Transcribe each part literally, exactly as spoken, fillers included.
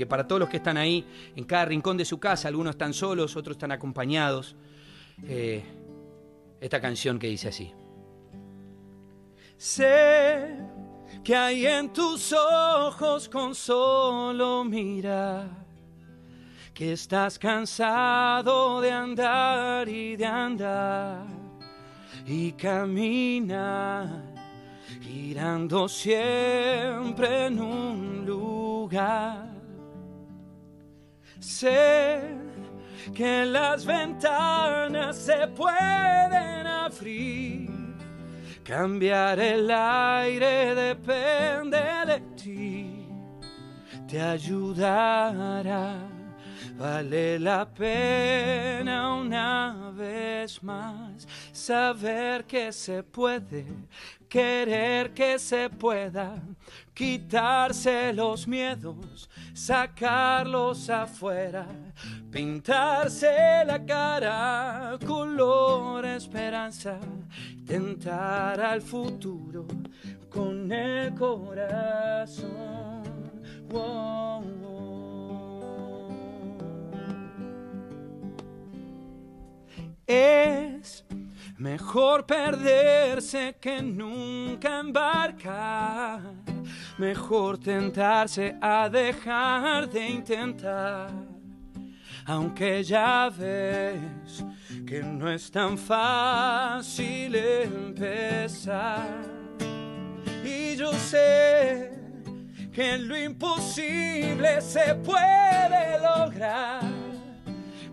que para todos los que están ahí, en cada rincón de su casa, algunos están solos, otros están acompañados, eh, esta canción que dice así. Sé que hay en tus ojos con solo mirar, que estás cansado de andar y de andar y caminar, girando siempre en un lugar. Sé que las ventanas se pueden abrir, cambiar el aire depende de ti, te ayudará, vale la pena una vez más saber que se puede, querer que se pueda, quitarse los miedos, sacarlos afuera, pintarse la cara, color esperanza, tentar al futuro con el corazón. Wow, wow. Es mejor perderse que nunca embarcar, mejor tentarse a dejar de intentar, aunque ya ves que no es tan fácil empezar. Y yo sé que lo imposible se puede lograr,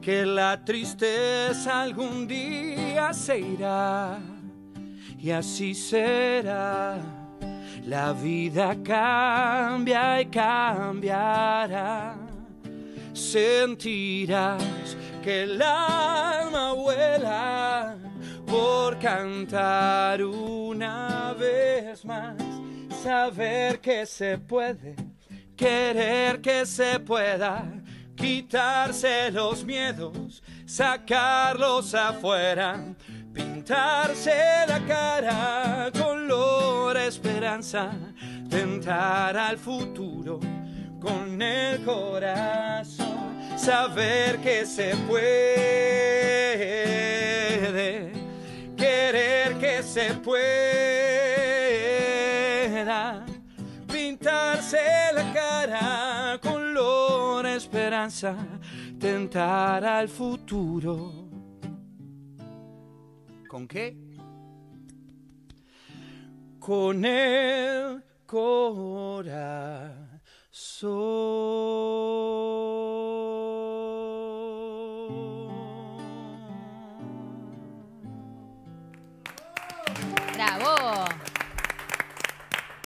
que la tristeza algún día se irá, y así será. La vida cambia y cambiará. Sentirás que el alma vuela por cantar una vez más. Saber que se puede, querer que se pueda, quitarse los miedos, sacarlos afuera, pintarse la cara, color esperanza, tentar al futuro con el corazón, saber que se puede, querer que se pueda, pintarse la cara, color esperanza, tentar al futuro. ¿Con qué? Con el corazón. ¡Bravo!